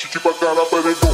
Chichi pa' cara, perego.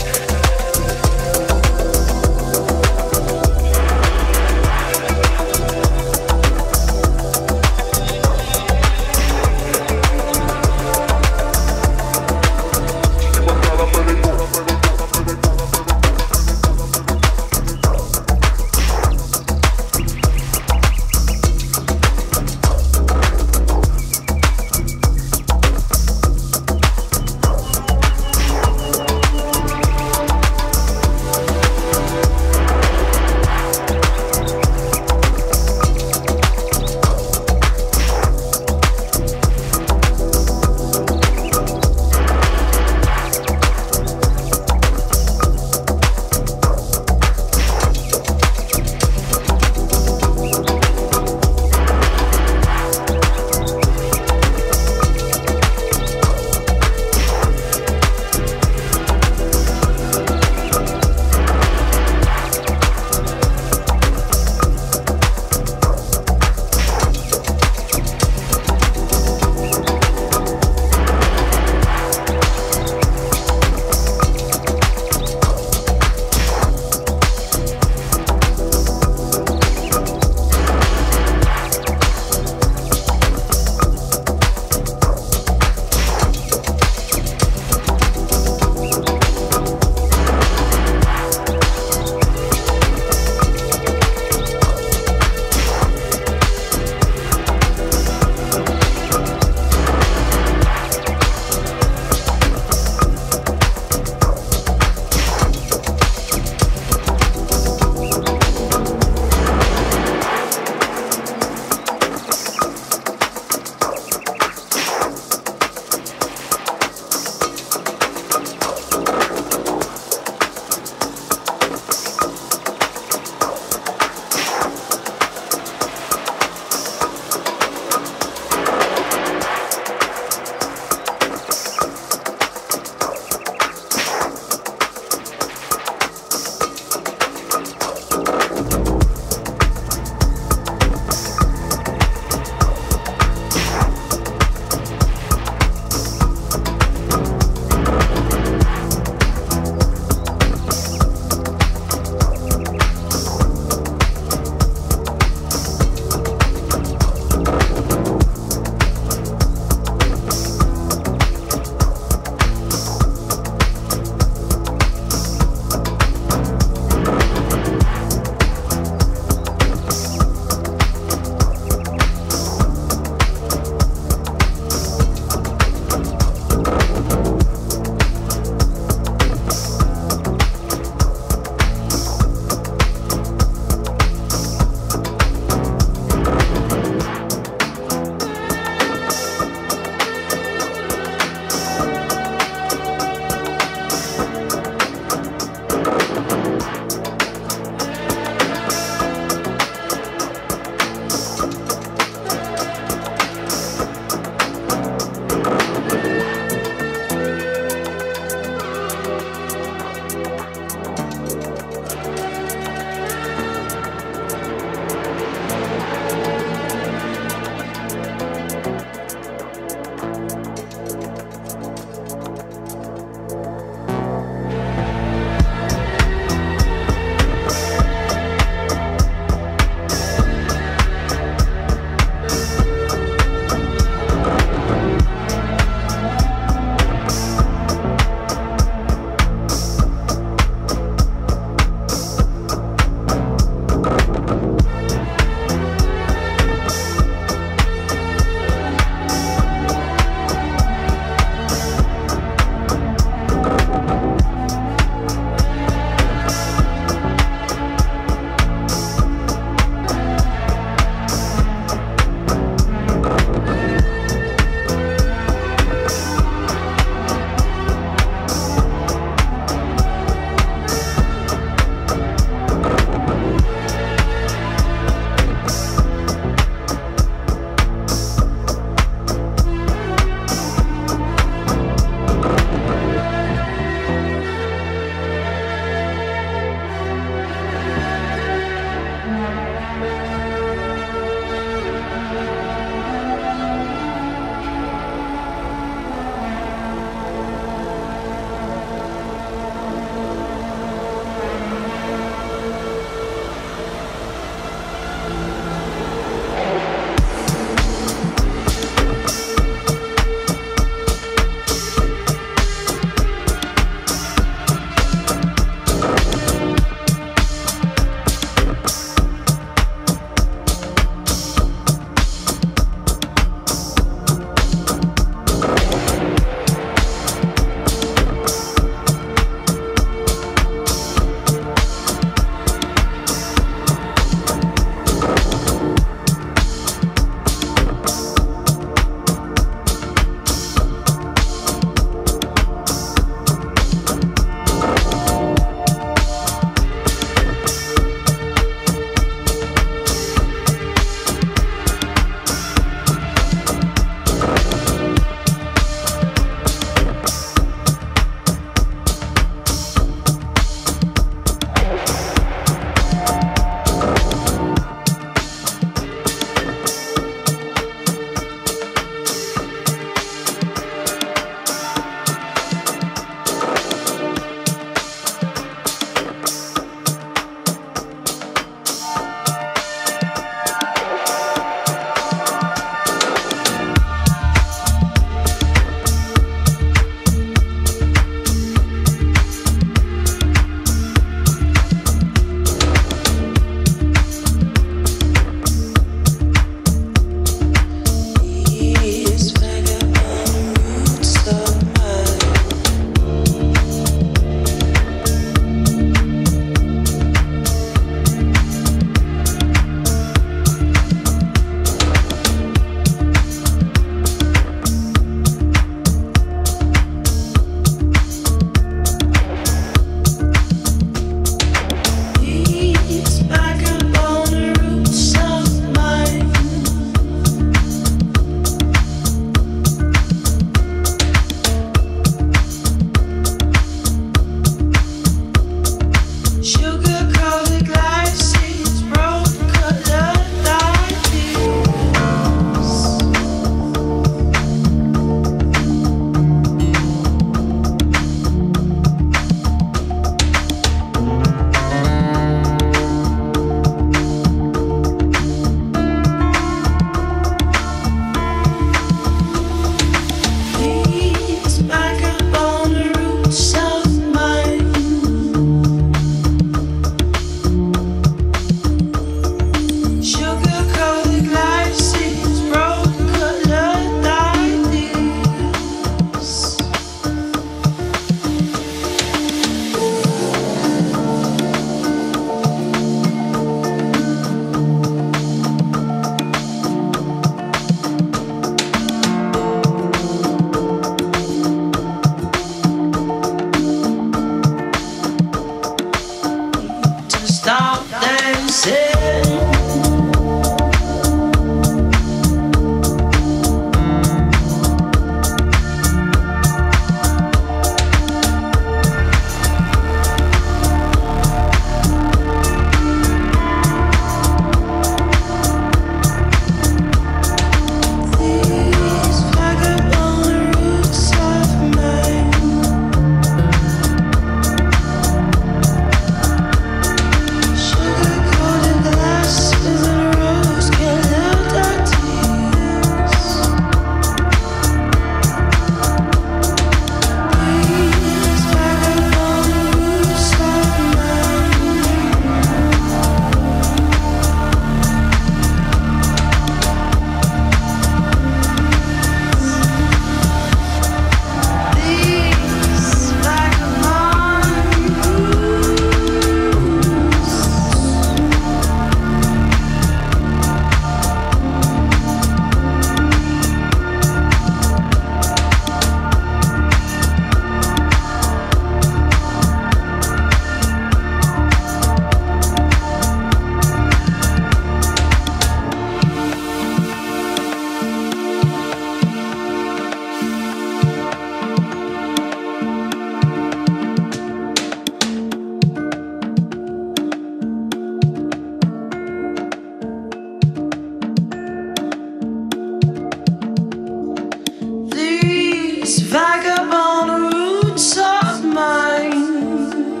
Vagabond roots of mine,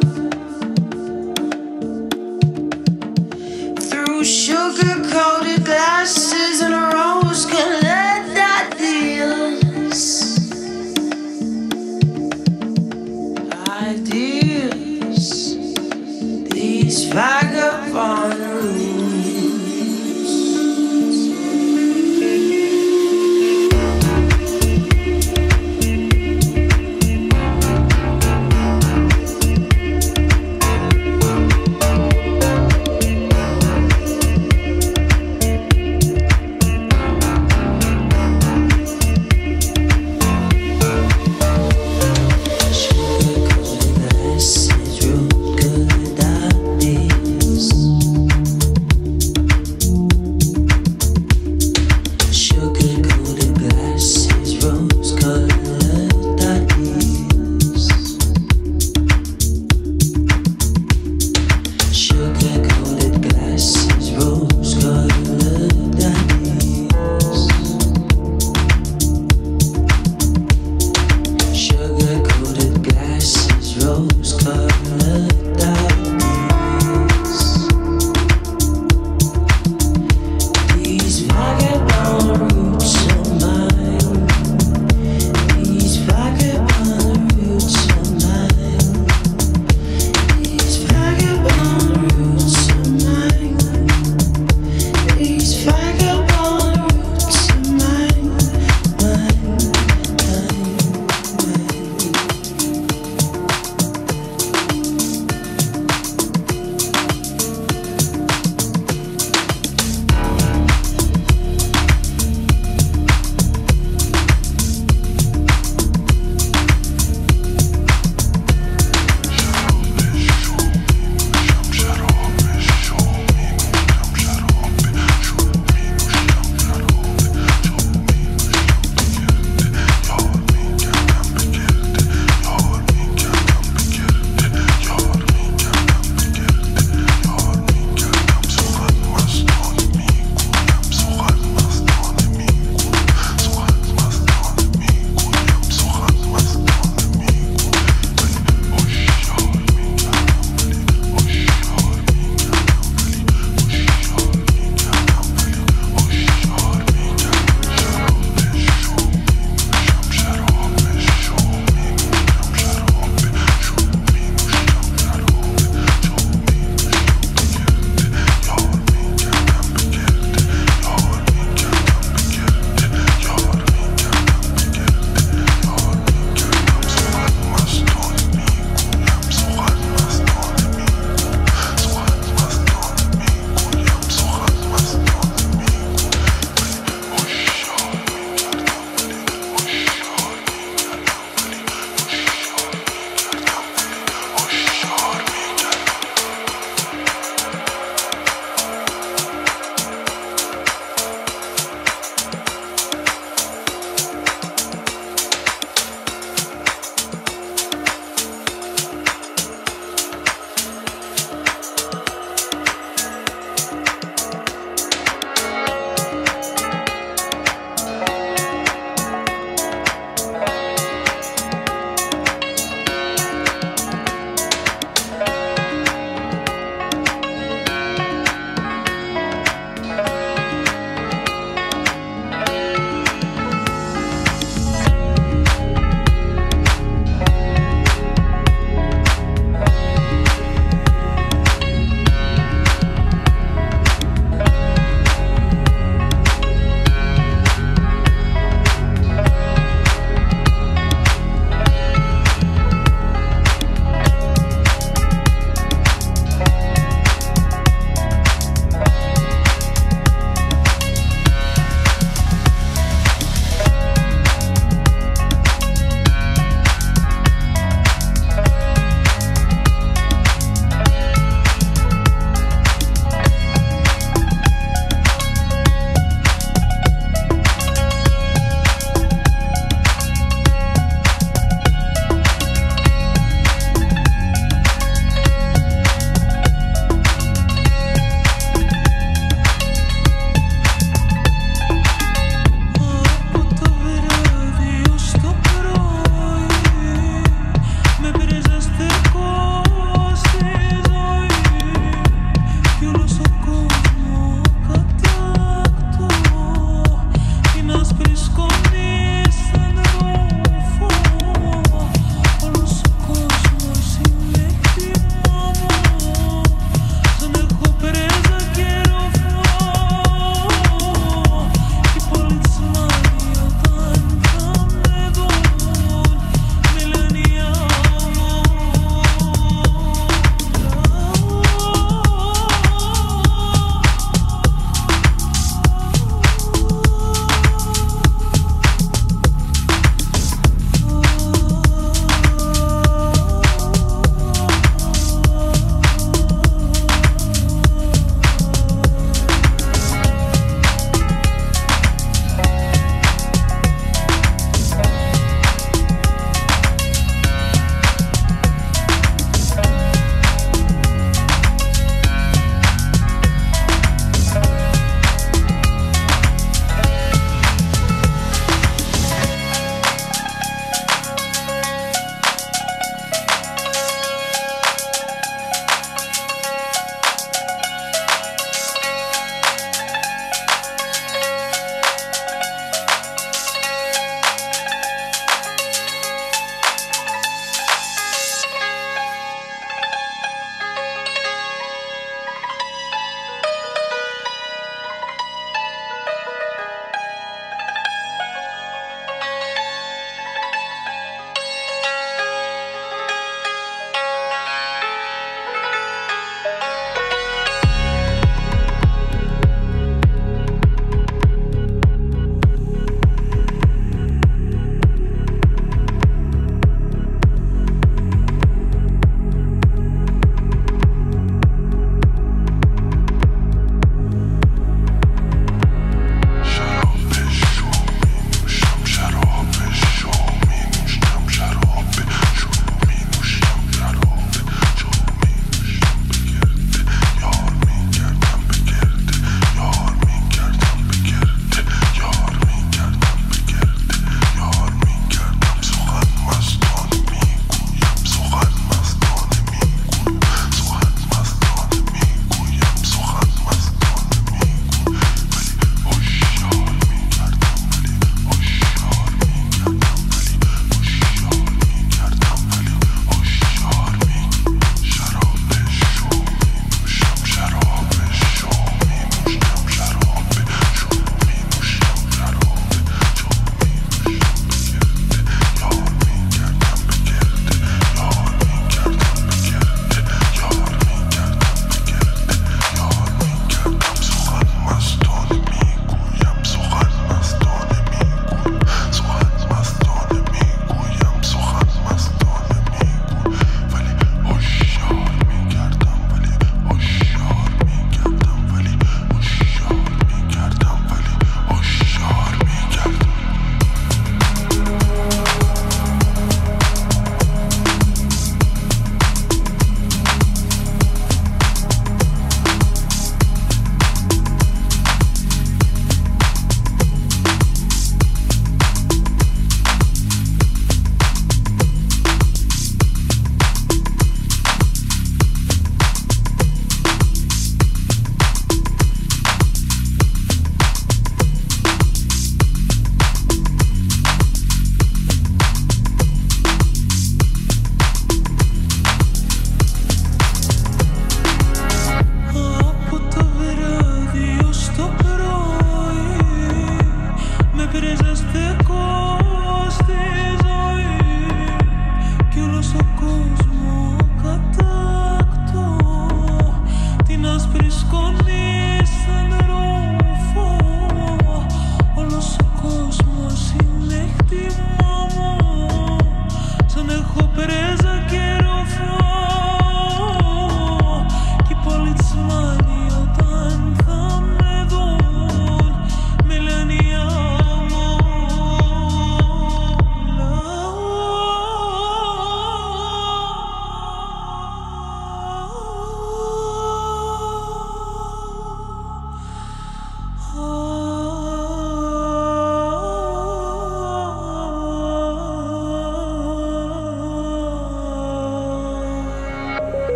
through sugar-coated glasses and rose colored ideas, these vagabond roots.